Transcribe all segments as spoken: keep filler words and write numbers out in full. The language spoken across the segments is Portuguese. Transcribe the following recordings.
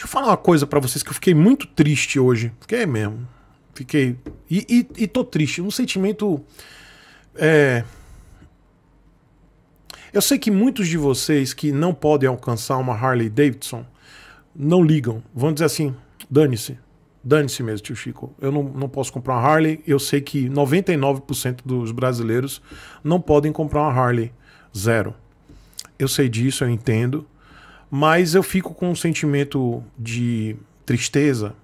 Deixa eu falar uma coisa pra vocês, que eu fiquei muito triste hoje. Fiquei mesmo. Fiquei... E, e, e tô triste. Um sentimento... É... Eu sei que muitos de vocês que não podem alcançar uma Harley Davidson não ligam. Vão dizer assim, dane-se. Dane-se mesmo, tio Chico. Eu não, não posso comprar uma Harley. Eu sei que noventa e nove por cento dos brasileiros não podem comprar uma Harley. Zero. Eu sei disso, eu entendo. Mas eu fico com um sentimento de tristeza.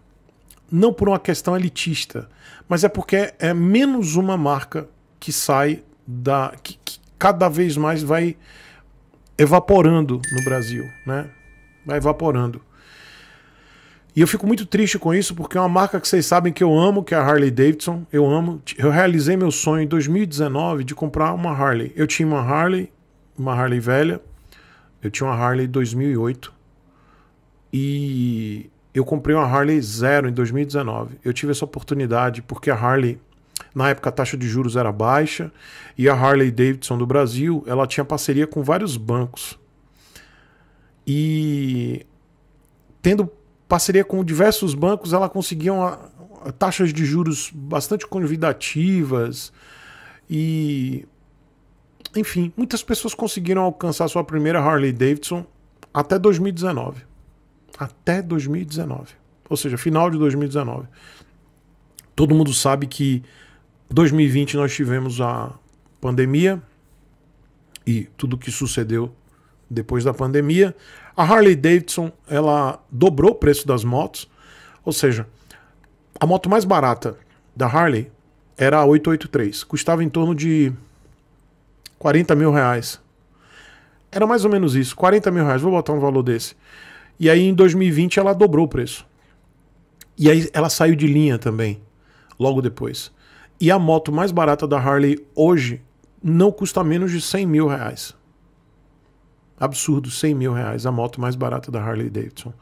Não por uma questão elitista. Mas é porque é menos uma marca que sai da... Que, que cada vez mais vai evaporando no Brasil, né? Vai evaporando. E eu fico muito triste com isso, porque é uma marca que vocês sabem que eu amo, que é a Harley Davidson. Eu amo. Eu realizei meu sonho em dois mil e dezenove de comprar uma Harley. Eu tinha uma Harley, uma Harley velha. Eu tinha uma Harley dois mil e oito. E eu comprei uma Harley zero em dois mil e dezenove. Eu tive essa oportunidade porque a Harley... Na época a taxa de juros era baixa e a Harley Davidson do Brasil, ela tinha parceria com vários bancos. E tendo parceria com diversos bancos, ela conseguia uma, taxas de juros bastante convidativas e, enfim, muitas pessoas conseguiram alcançar sua primeira Harley Davidson até dois mil e dezenove. Até dois mil e dezenove, ou seja, final de dois mil e dezenove. Todo mundo sabe que dois mil e vinte nós tivemos a pandemia e tudo que sucedeu depois da pandemia. A Harley Davidson, ela dobrou o preço das motos, ou seja, a moto mais barata da Harley era a oito oito três, custava em torno de quarenta mil reais. Era mais ou menos isso, quarenta mil reais, vou botar um valor desse. E aí em dois mil e vinte ela dobrou o preço. E aí ela saiu de linha também, logo depois. E a moto mais barata da Harley hoje não custa menos de cem mil reais. Absurdo, cem mil reais, a moto mais barata da Harley Davidson.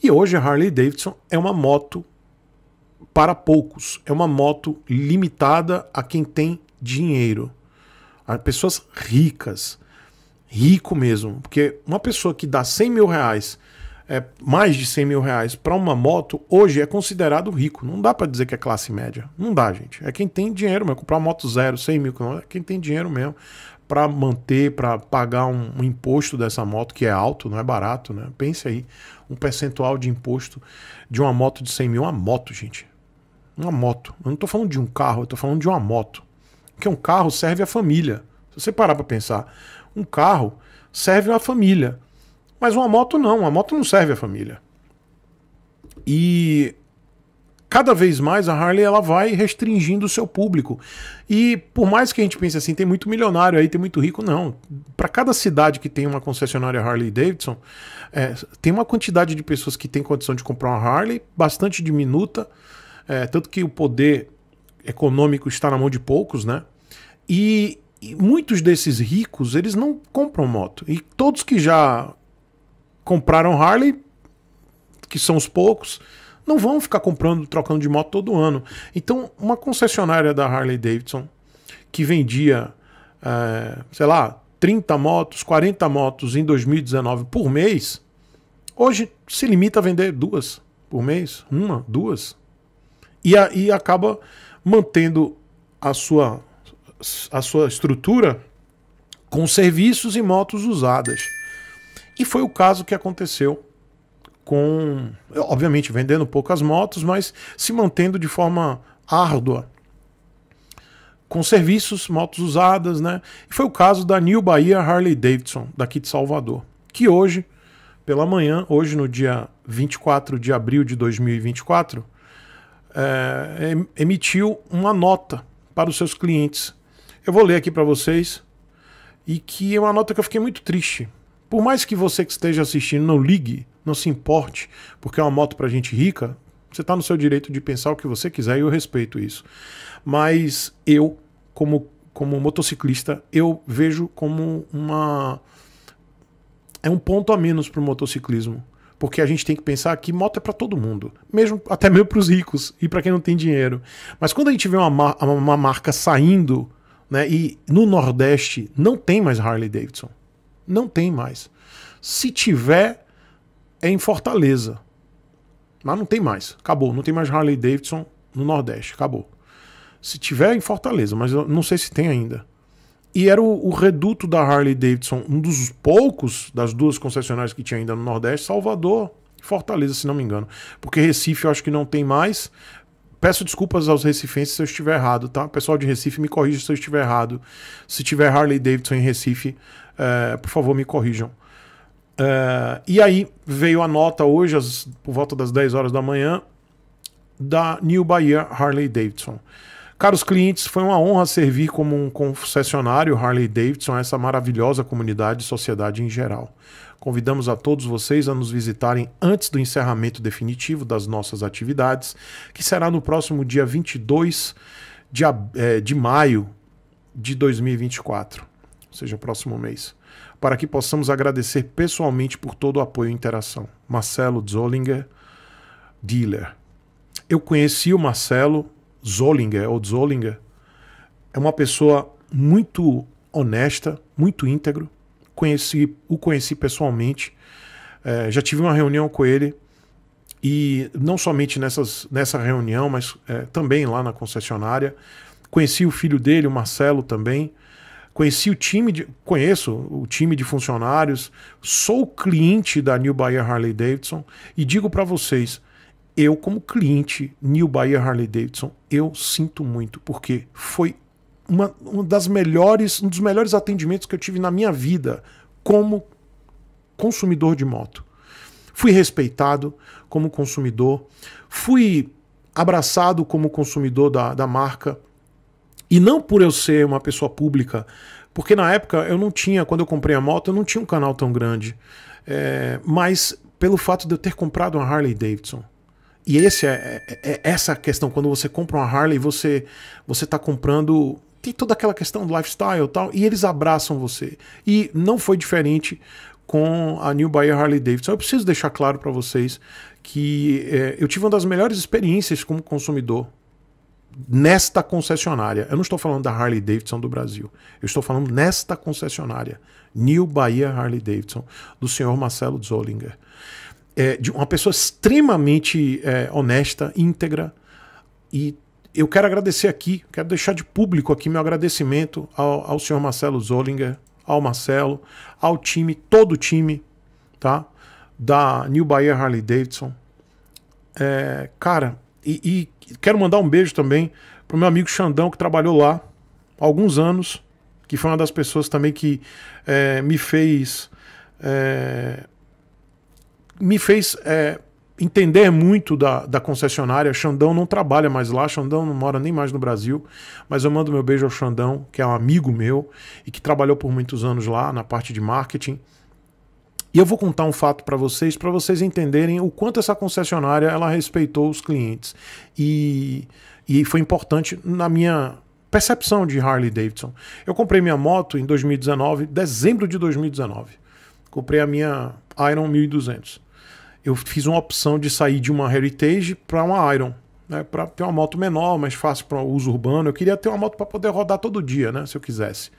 E hoje a Harley Davidson é uma moto para poucos. É uma moto limitada a quem tem dinheiro. A pessoas ricas. Rico mesmo. Porque uma pessoa que dá cem mil reais... É, mais de cem mil reais para uma moto, hoje é considerado rico. Não dá para dizer que é classe média. Não dá, gente. É quem tem dinheiro mesmo. Comprar uma moto zero, cem mil, é quem tem dinheiro mesmo para manter, para pagar um, um imposto dessa moto, que é alto, não é barato, né? Pense aí, um percentual de imposto de uma moto de cem mil. Uma moto, gente. Uma moto. Eu não tô falando de um carro, eu tô falando de uma moto. Porque um carro serve à família. Se você parar para pensar, um carro serve à família. Mas uma moto não, uma moto não serve à família. E cada vez mais a Harley ela vai restringindo o seu público. E por mais que a gente pense assim, tem muito milionário aí, tem muito rico, não. Para cada cidade que tem uma concessionária Harley Davidson, é, tem uma quantidade de pessoas que tem condição de comprar uma Harley bastante diminuta, é, tanto que o poder econômico está na mão de poucos, né? E, e muitos desses ricos, eles não compram moto. E todos que já... compraram Harley, que são os poucos, não vão ficar comprando, trocando de moto todo ano. Então, uma concessionária da Harley Davidson, que vendia, é, sei lá, trinta motos, quarenta motos em dois mil e dezenove por mês, hoje se limita a vender duas por mês, uma, duas, e, a, e acaba mantendo a sua, a sua estrutura com serviços e motos usadas. E foi o caso que aconteceu com, obviamente, vendendo poucas motos, mas se mantendo de forma árdua, com serviços, motos usadas, né? E foi o caso da New Bahia Harley-Davidson, daqui de Salvador, que hoje, pela manhã, hoje no dia vinte e quatro de abril de dois mil e vinte e quatro, é, emitiu uma nota para os seus clientes. Eu vou ler aqui para vocês, e que é uma nota que eu fiquei muito triste. Por mais que você que esteja assistindo não ligue, não se importe, porque é uma moto para gente rica, você está no seu direito de pensar o que você quiser e eu respeito isso. Mas eu, como, como motociclista, eu vejo como uma... É um ponto a menos para o motociclismo. Porque a gente tem que pensar que moto é para todo mundo. mesmo Até mesmo para os ricos e para quem não tem dinheiro. Mas quando a gente vê uma, mar... uma marca saindo, né, e no Nordeste não tem mais Harley Davidson. Não tem mais. Se tiver, é em Fortaleza. Mas não tem mais, acabou, não tem mais Harley Davidson no Nordeste, acabou. Se tiver em Fortaleza, mas eu não sei se tem ainda. E era o, o reduto da Harley Davidson, um dos poucos das duas concessionárias que tinha ainda no Nordeste, Salvador e Fortaleza, se não me engano. Porque Recife eu acho que não tem mais. Peço desculpas aos recifenses se eu estiver errado, tá? Pessoal de Recife, me corrija se eu estiver errado. Se tiver Harley Davidson em Recife, é, por favor, me corrijam. É, e aí veio a nota hoje, às, por volta das dez horas da manhã, da New Bahia Harley Davidson. Caros clientes, foi uma honra servir como um concessionário Harley-Davidson a essa maravilhosa comunidade e sociedade em geral. Convidamos a todos vocês a nos visitarem antes do encerramento definitivo das nossas atividades, que será no próximo dia vinte e dois de maio de dois mil e vinte e quatro, ou seja, próximo mês, para que possamos agradecer pessoalmente por todo o apoio e interação. Marcelo Zollinger, dealer. Eu conheci o Marcelo Zollinger, ou Zollinger, é uma pessoa muito honesta, muito íntegro. Conheci, o conheci pessoalmente, é, já tive uma reunião com ele, e não somente nessas, nessa reunião, mas é, também lá na concessionária. Conheci o filho dele, o Marcelo, também. Conheci o time de, conheço o time de funcionários, sou cliente da New Bahia Harley-Davidson, e digo para vocês, eu, como cliente New Bahia Harley-Davidson, eu sinto muito, porque foi uma, uma das melhores, um dos melhores atendimentos que eu tive na minha vida como consumidor de moto. Fui respeitado como consumidor, fui abraçado como consumidor da, da marca, e não por eu ser uma pessoa pública, porque na época eu não tinha, quando eu comprei a moto, eu não tinha um canal tão grande, é, mas pelo fato de eu ter comprado uma Harley-Davidson. E esse é, é, é essa a questão, quando você compra uma Harley, você você tá comprando, tem toda aquela questão do lifestyle e tal, e eles abraçam você. E não foi diferente com a New Bahia Harley-Davidson. Eu preciso deixar claro para vocês que é, eu tive uma das melhores experiências como consumidor nesta concessionária. Eu não estou falando da Harley-Davidson do Brasil, eu estou falando nesta concessionária, New Bahia Harley-Davidson, do senhor Marcelo Zollinger. É, de uma pessoa extremamente é, honesta, íntegra, e eu quero agradecer aqui, quero deixar de público aqui meu agradecimento ao, ao senhor Marcelo Zollinger, ao Marcelo, ao time, todo o time, tá, da New Bahia Harley-Davidson. É, cara, e, e quero mandar um beijo também pro meu amigo Xandão, que trabalhou lá há alguns anos, que foi uma das pessoas também que é, me fez... É, me fez é, entender muito da, da concessionária. Xandão não trabalha mais lá, Xandão não mora nem mais no Brasil, mas eu mando meu beijo ao Xandão, que é um amigo meu e que trabalhou por muitos anos lá na parte de marketing. E eu vou contar um fato para vocês, para vocês entenderem o quanto essa concessionária ela respeitou os clientes. E, e foi importante na minha percepção de Harley Davidson. Eu comprei minha moto em dois mil e dezenove, dezembro de dois mil e dezenove. Comprei a minha Iron mil e duzentos. Eu fiz uma opção de sair de uma Heritage para uma Iron, né, para ter uma moto menor, mais fácil para uso urbano. Eu queria ter uma moto para poder rodar todo dia, né, se eu quisesse.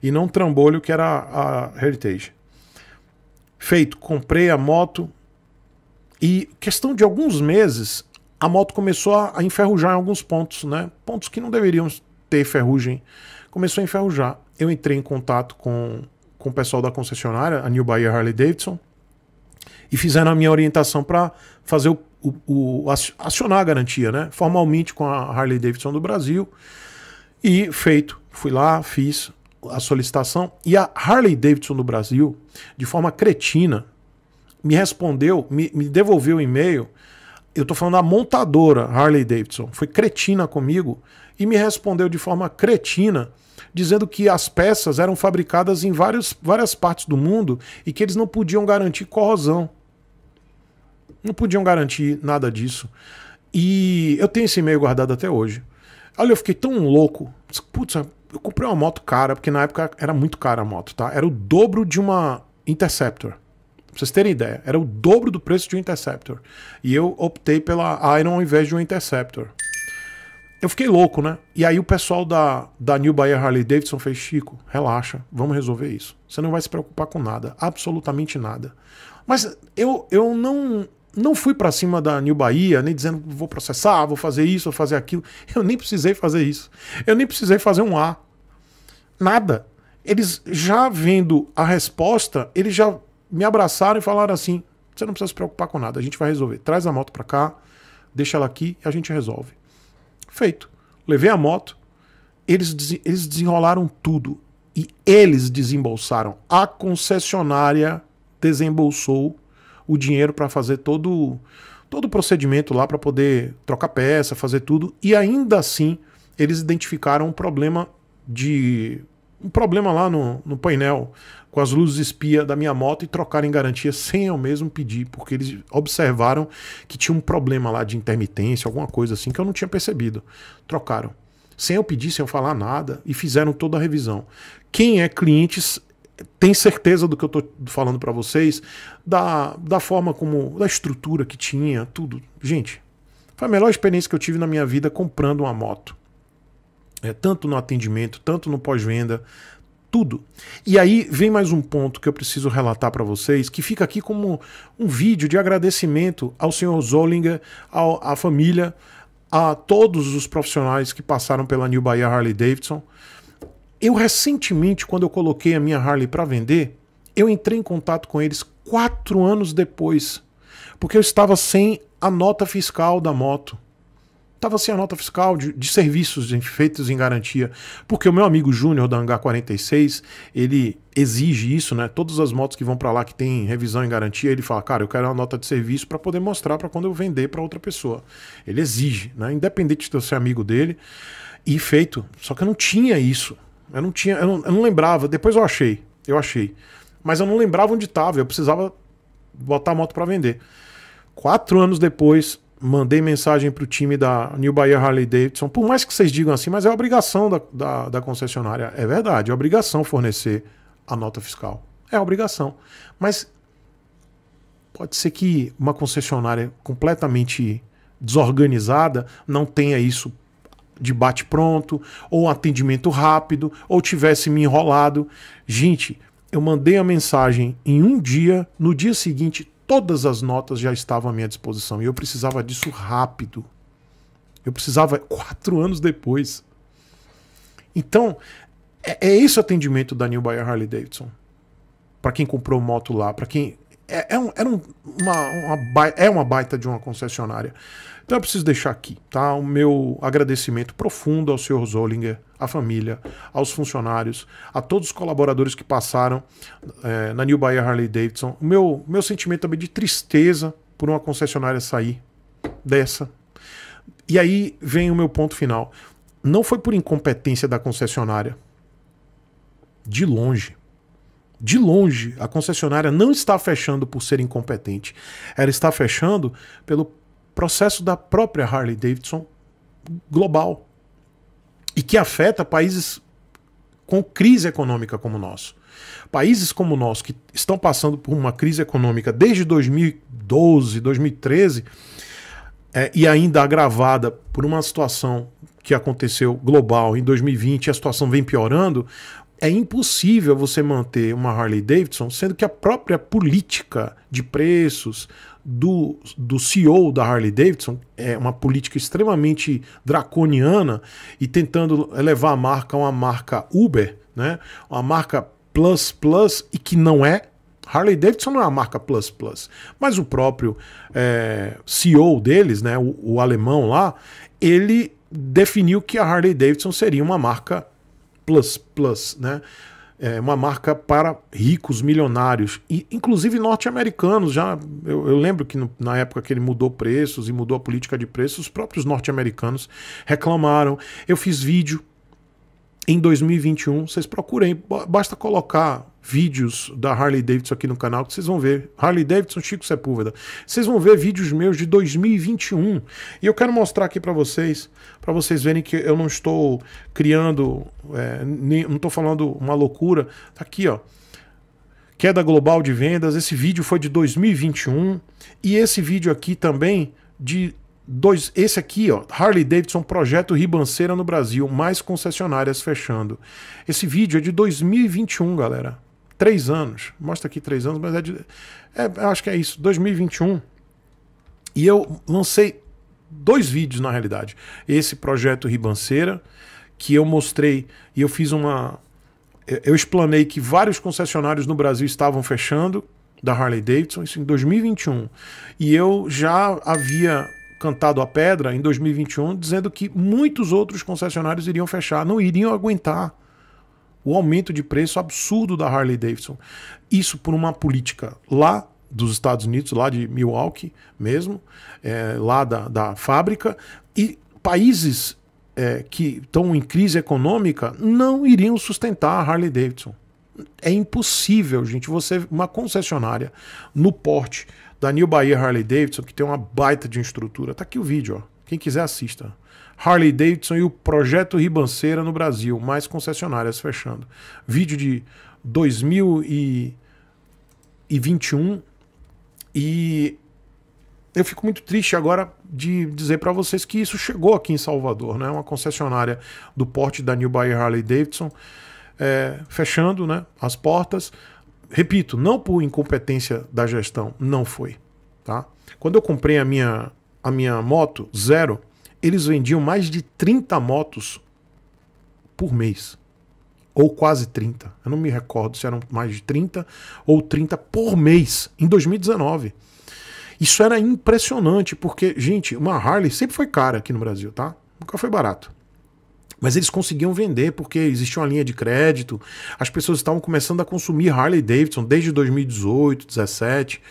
E não um trambolho que era a Heritage. Feito, comprei a moto e, questão de alguns meses, a moto começou a enferrujar em alguns pontos, né, pontos que não deveriam ter ferrugem. Começou a enferrujar. Eu entrei em contato com, com o pessoal da concessionária, a New Bahia Harley-Davidson, e fizeram a minha orientação para fazer o, o, o acionar a garantia, né? Formalmente com a Harley Davidson do Brasil. E feito, fui lá, fiz a solicitação. E a Harley Davidson do Brasil, de forma cretina, me respondeu, me, me devolveu o e-mail. Eu estou falando da montadora Harley Davidson. Foi cretina comigo e me respondeu de forma cretina, dizendo que as peças eram fabricadas em vários, várias partes do mundo e que eles não podiam garantir corrosão. Não podiam garantir nada disso. E eu tenho esse e-mail guardado até hoje. Olha, eu fiquei tão louco. Putz, eu comprei uma moto cara, porque na época era muito cara a moto, tá? Era o dobro de uma Interceptor. Pra vocês terem ideia, era o dobro do preço de um Interceptor. E eu optei pela Iron ao invés de um Interceptor. Eu fiquei louco, né? E aí o pessoal da, da New Bahia Harley-Davidson fez, Chico, relaxa, vamos resolver isso. Você não vai se preocupar com nada, absolutamente nada. Mas eu, eu não... não fui para cima da New Bahia, nem dizendo vou processar, vou fazer isso, vou fazer aquilo. Eu nem precisei fazer isso. Eu nem precisei fazer um A. Nada. Eles já vendo a resposta, eles já me abraçaram e falaram assim, você não precisa se preocupar com nada, a gente vai resolver. Traz a moto para cá, deixa ela aqui e a gente resolve. Feito. Levei a moto, eles, des- eles desenrolaram tudo. E eles desembolsaram. A concessionária desembolsou o dinheiro para fazer todo, todo o procedimento lá, para poder trocar peça, fazer tudo. E ainda assim, eles identificaram um problema de... Um problema lá no, no painel com as luzes espia da minha moto e trocaram em garantia sem eu mesmo pedir, porque eles observaram que tinha um problema lá de intermitência, alguma coisa assim que eu não tinha percebido. Trocaram. Sem eu pedir, sem eu falar nada, e fizeram toda a revisão. Quem é cliente tem certeza do que eu tô falando para vocês, da, da forma como, da estrutura que tinha, tudo. Gente, foi a melhor experiência que eu tive na minha vida comprando uma moto. É, tanto no atendimento, tanto no pós-venda, tudo. E aí vem mais um ponto que eu preciso relatar para vocês, que fica aqui como um vídeo de agradecimento ao senhor Zollinger, ao, à família, a todos os profissionais que passaram pela New Bahia Harley-Davidson. Eu recentemente, quando eu coloquei a minha Harley para vender, eu entrei em contato com eles quatro anos depois, porque eu estava sem a nota fiscal da moto. Estava sem a nota fiscal de, de serviços feitos em garantia, porque o meu amigo Júnior da Hangar quarenta e seis, ele exige isso, né? Todas as motos que vão para lá que tem revisão em garantia, ele fala, cara, eu quero uma nota de serviço para poder mostrar para quando eu vender para outra pessoa. Ele exige, né? Independente de eu ser amigo dele. E feito, só que eu não tinha isso. Eu não tinha, eu não, eu não lembrava, depois eu achei, eu achei. Mas eu não lembrava onde estava, eu precisava botar a moto para vender. Quatro anos depois... Mandei mensagem para o time da New Bahia Harley-Davidson. Por mais que vocês digam assim, mas é obrigação da, da, da concessionária. É verdade, é obrigação fornecer a nota fiscal. É obrigação. Mas pode ser que uma concessionária completamente desorganizada não tenha isso de bate-pronto, ou atendimento rápido, ou tivesse me enrolado. Gente, eu mandei a mensagem em um dia, no dia seguinte... Todas as notas já estavam à minha disposição. E eu precisava disso rápido. Eu precisava quatro anos depois. Então, é, é esse o atendimento da New Bahia Harley-Davidson. Para quem comprou moto lá. Para quem... É, é, um, é, um, uma, uma, é uma baita de uma concessionária. Então eu preciso deixar aqui, tá? O meu agradecimento profundo ao senhor Zollinger, à família, aos funcionários, a todos os colaboradores que passaram é, na New Bahia Harley-Davidson. O meu, meu sentimento também de tristeza por uma concessionária sair dessa. E aí vem o meu ponto final. Não foi por incompetência da concessionária. De longe. De longe, a concessionária não está fechando por ser incompetente. Ela está fechando pelo processo da própria Harley-Davidson global e que afeta países com crise econômica como o nosso. Países como o nosso que estão passando por uma crise econômica desde dois mil e doze, dois mil e treze é, e ainda agravada por uma situação que aconteceu global em dois mil e vinte e a situação vem piorando, é impossível você manter uma Harley-Davidson sendo que a própria política de preços do, do C E O da Harley-Davidson é uma política extremamente draconiana e tentando elevar a marca a uma marca Uber, né? Uma marca Plus Plus e que não é. Harley-Davidson não é uma marca Plus Plus, mas o próprio é, C E O deles, né? o, o alemão lá, ele definiu que a Harley-Davidson seria uma marca Plus Plus, né? É uma marca para ricos, milionários, e inclusive norte-americanos. Já eu, eu lembro que no, na época que ele mudou preços e mudou a política de preços, os próprios norte-americanos reclamaram. Eu fiz vídeo em dois mil e vinte e um. Vocês procurem, basta colocar vídeos da Harley-Davidson aqui no canal que vocês vão ver. Harley-Davidson Chico Sepulveda. Vocês vão ver vídeos meus de dois mil e vinte e um. E eu quero mostrar aqui para vocês, para vocês verem que eu não estou criando, é, nem, não estou falando uma loucura. Tá aqui, ó. Queda global de vendas. Esse vídeo foi de dois mil e vinte e um. E esse vídeo aqui também de... Dois, esse aqui, ó, Harley-Davidson, Projeto Ribanceira no Brasil, mais concessionárias fechando. Esse vídeo é de dois mil e vinte e um, galera. Três anos. Mostra aqui três anos, mas é de... É, acho que é isso, dois mil e vinte e um. E eu lancei dois vídeos, na realidade. Esse Projeto Ribanceira, que eu mostrei e eu fiz uma... Eu explanei que vários concessionários no Brasil estavam fechando da Harley-Davidson, isso em dois mil e vinte e um. E eu já havia cantado a pedra em dois mil e vinte e um, dizendo que muitos outros concessionários iriam fechar, não iriam aguentar o aumento de preço absurdo da Harley-Davidson. Isso por uma política lá dos Estados Unidos, lá de Milwaukee mesmo, é, lá da, da fábrica, e países é, que estão em crise econômica não iriam sustentar a Harley-Davidson. É impossível, gente, você, uma concessionária no porte da New Bahia Harley-Davidson, que tem uma baita de estrutura, tá aqui o vídeo, ó. Quem quiser assista. Harley-Davidson e o Projeto Ribanceira no Brasil, mais concessionárias fechando. Vídeo de dois mil e vinte e um, e eu fico muito triste agora de dizer para vocês que isso chegou aqui em Salvador, né? Uma concessionária do porte da New Bahia Harley-Davidson, É, fechando, né, as portas, repito, não por incompetência da gestão, não foi, tá? Quando eu comprei a minha, a minha moto zero, eles vendiam mais de trinta motos por mês, ou quase trinta, eu não me recordo se eram mais de trinta ou trinta por mês, em dois mil e dezenove. Isso era impressionante, porque, gente, uma Harley sempre foi cara aqui no Brasil, tá? Nunca foi barato. Mas eles conseguiam vender porque existia uma linha de crédito, as pessoas estavam começando a consumir Harley Davidson desde dois mil e dezoito, dois mil e dezessete,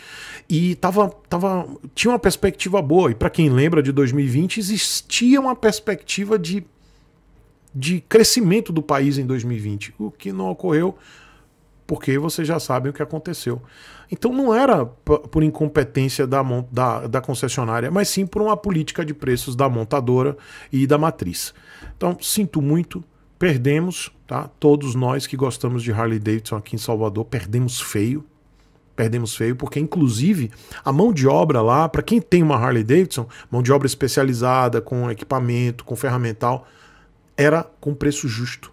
e tava, tava, tinha uma perspectiva boa. E para quem lembra de dois mil e vinte, existia uma perspectiva de, de crescimento do país em dois mil e vinte, o que não ocorreu porque vocês já sabem o que aconteceu. Então não era por incompetência da, da, da concessionária, mas sim por uma política de preços da montadora e da matriz. Então, sinto muito, perdemos, tá? Todos nós que gostamos de Harley-Davidson aqui em Salvador, perdemos feio, perdemos feio, porque inclusive a mão de obra lá, para quem tem uma Harley-Davidson, mão de obra especializada, com equipamento, com ferramental, era com preço justo.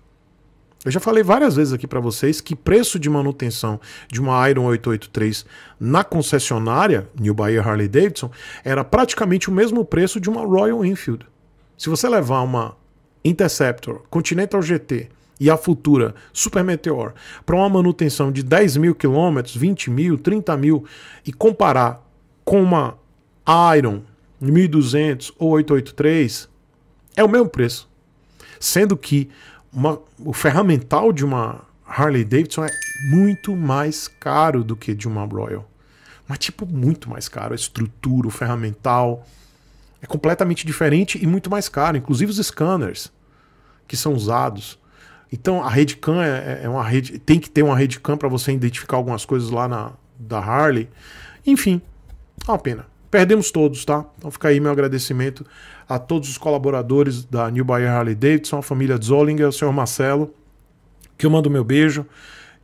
Eu já falei várias vezes aqui para vocês que preço de manutenção de uma Iron oito oito três na concessionária New Bahia Harley-Davidson era praticamente o mesmo preço de uma Royal Enfield. Se você levar uma Interceptor, Continental G T e a futura Super Meteor para uma manutenção de dez mil quilômetros, vinte mil, trinta mil, e comparar com uma Iron mil e duzentos ou oito oito três, é o mesmo preço. Sendo que Uma, o ferramental de uma Harley Davidson é muito mais caro do que de uma Royal. Mas tipo, muito mais caro. A estrutura, o ferramental é completamente diferente e muito mais caro. Inclusive os scanners que são usados. Então a Redcam é, é uma rede, tem que ter uma Redcam para você identificar algumas coisas lá na, da Harley. Enfim, é uma pena. Perdemos todos, tá? Então fica aí meu agradecimento a todos os colaboradores da New Bahia Harley-Davidson, a família Zollinger, o senhor Marcelo, que eu mando meu beijo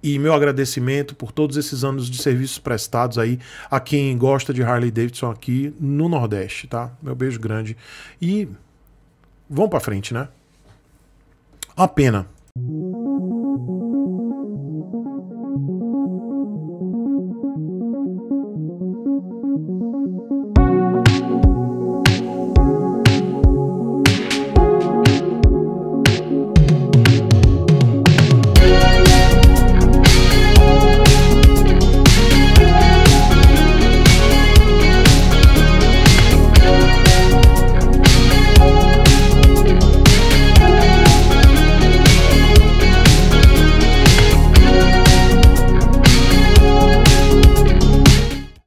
e meu agradecimento por todos esses anos de serviços prestados aí a quem gosta de Harley-Davidson aqui no Nordeste, tá? Meu beijo grande. E vamos pra frente, né? Uma pena.